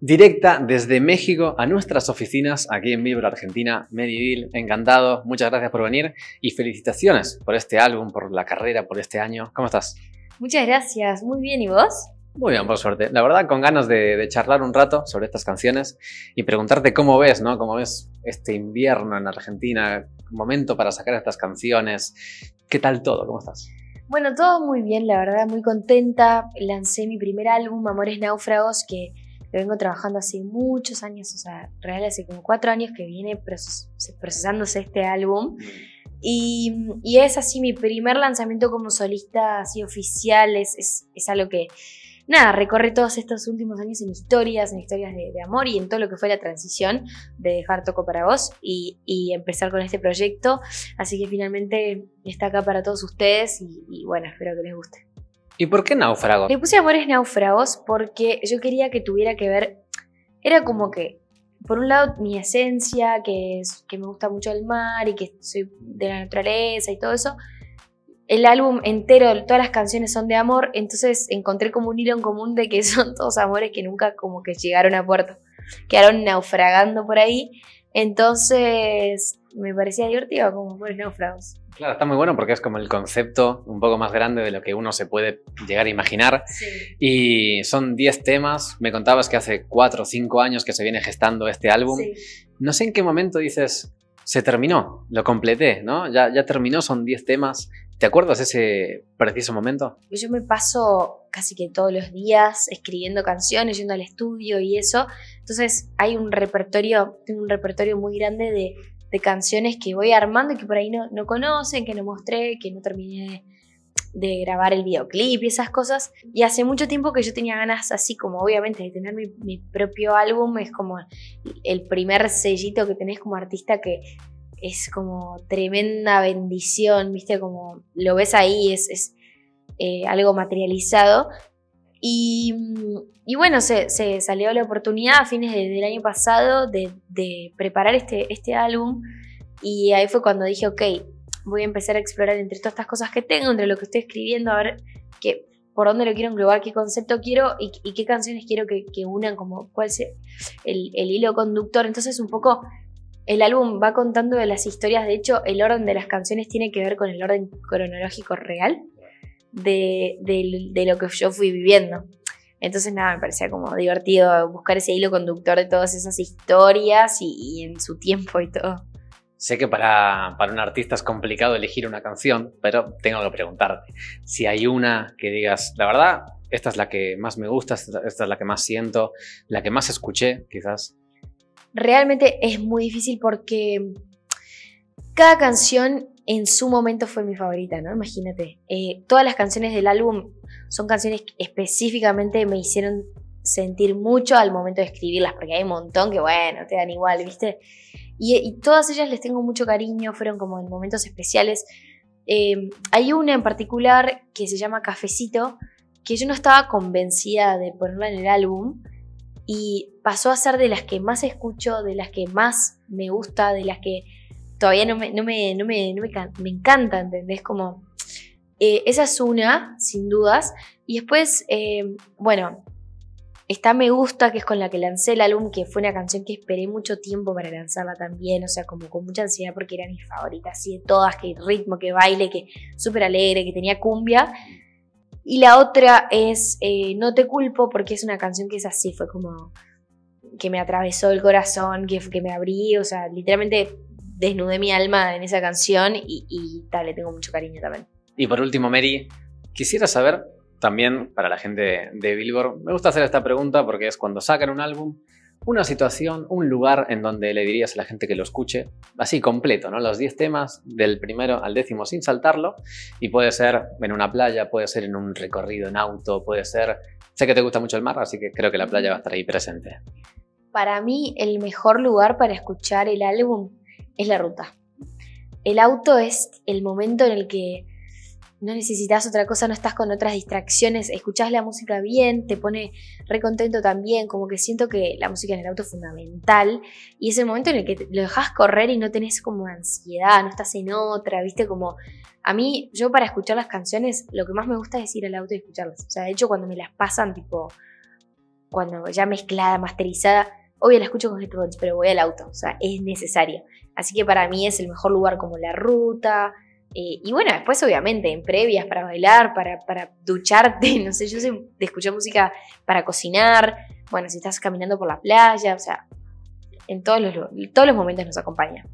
directa desde México a nuestras oficinas aquí en Vibro, Argentina, Medivil. Encantado, muchas gracias por venir y felicitaciones por este álbum, por la carrera, por este año. ¿Cómo estás? Muchas gracias, muy bien, ¿y vos? Muy bien, por suerte. La verdad, con ganas de charlar un rato sobre estas canciones y preguntarte cómo ves, ¿no? Cómo ves este invierno en Argentina, momento para sacar estas canciones. ¿Qué tal todo? ¿Cómo estás? Bueno, todo muy bien, la verdad, muy contenta. Lancé mi primer álbum, Amores Náufragos, que lo vengo trabajando hace muchos años, o sea, real hace como 4 años que viene procesándose este álbum. Y es así, mi primer lanzamiento como solista, así oficial, es algo que, nada, recorre todos estos últimos años en historias de amor y en todo lo que fue la transición de dejar Toco para vos y empezar con este proyecto. Así que finalmente está acá para todos ustedes y bueno, espero que les guste. ¿Y por qué náufragos? Le puse Amores Náufragos porque yo quería que tuviera que ver, era como que, por un lado mi esencia, que me gusta mucho el mar y que soy de la naturaleza y todo eso. El álbum entero, todas las canciones son de amor, entonces encontré como un hilo en común de que son todos amores que nunca como que llegaron a puerto, quedaron naufragando por ahí. Entonces me parecía divertido como Amores Náufragos. Claro, está muy bueno porque es como el concepto un poco más grande de lo que uno se puede llegar a imaginar. Sí. Y son 10 temas. Me contabas que hace 4 o 5 años que se viene gestando este álbum. Sí. No sé en qué momento dices, se terminó, lo completé, ¿no? Ya terminó, son 10 temas. ¿Te acuerdas ese preciso momento? Yo me paso casi que todos los días escribiendo canciones, yendo al estudio y eso. Entonces hay un repertorio, tengo un repertorio muy grande de canciones que voy armando y que por ahí no conocen, que no mostré, que no terminé de grabar el videoclip y esas cosas. Y hace mucho tiempo que yo tenía ganas, así como obviamente de tener mi propio álbum, es como el primer sellito que tenés como artista, que es como tremenda bendición, ¿viste? Como lo ves ahí, es algo materializado. Y bueno, se salió la oportunidad a fines del año pasado de preparar este álbum, y ahí fue cuando dije, ok, voy a empezar a explorar entre todas estas cosas que tengo, entre lo que estoy escribiendo, a ver por dónde lo quiero englobar, qué concepto quiero y qué canciones quiero que unan, como cuál es el hilo conductor. Entonces un poco el álbum va contando de las historias, de hecho el orden de las canciones tiene que ver con el orden cronológico real de lo que yo fui viviendo. Entonces nada, me parecía como divertido buscar ese hilo conductor de todas esas historias y en su tiempo y todo. Sé que para un artista es complicado elegir una canción, pero tengo que preguntarte si hay una que digas, la verdad, esta es la que más me gusta, esta es la que más siento, la que más escuché quizás. Realmente es muy difícil porque cada canción en su momento fue mi favorita, ¿no? Imagínate, todas las canciones del álbum son canciones que específicamente me hicieron sentir mucho al momento de escribirlas, porque hay un montón que, bueno, te dan igual, ¿viste? Y todas ellas les tengo mucho cariño, fueron como en momentos especiales. Hay una en particular que se llama Cafecito, que yo no estaba convencida de ponerla en el álbum, y pasó a ser de las que más escucho, de las que más me gusta, de las que todavía no me encanta, ¿entendés? Como, esa es una, sin dudas. Y después, bueno, está Me Gusta, que es con la que lancé el álbum, que fue una canción que esperé mucho tiempo para lanzarla también, o sea, como con mucha ansiedad porque era mi favorita, así de todas, que ritmo, que baile, que súper alegre, que tenía cumbia. Y la otra es No Te Culpo, porque es una canción que es así, fue como que me atravesó el corazón, que me abrí, o sea, literalmente desnudé mi alma en esa canción y tal, le tengo mucho cariño también. Y por último, Mary, quisiera saber también para la gente de Billboard, me gusta hacer esta pregunta porque es cuando sacan un álbum, una situación, un lugar en donde le dirías a la gente que lo escuche, así completo, ¿no? Los 10 temas del primero al 10.º sin saltarlo, y puede ser en una playa, puede ser en un recorrido en auto, puede ser... Sé que te gusta mucho el mar, así que creo que la playa va a estar ahí presente. Para mí, el mejor lugar para escuchar el álbum es la ruta. El auto es el momento en el que no necesitas otra cosa, no estás con otras distracciones, escuchás la música bien, te pone re contento también, como que siento que la música en el auto es fundamental y es el momento en el que lo dejás correr y no tenés como ansiedad, no estás en otra, ¿viste? Como a mí, yo para escuchar las canciones, lo que más me gusta es ir al auto y escucharlas. O sea, de hecho cuando me las pasan, tipo... cuando ya mezclada, masterizada. Obvio la escucho con headphones, pero voy al auto, o sea, es necesario. Así que para mí es el mejor lugar como la ruta. Y bueno, después obviamente en previas para bailar, para ducharte, no sé, yo sé de escuchar música para cocinar. Bueno, si estás caminando por la playa, o sea, en todos los momentos nos acompaña.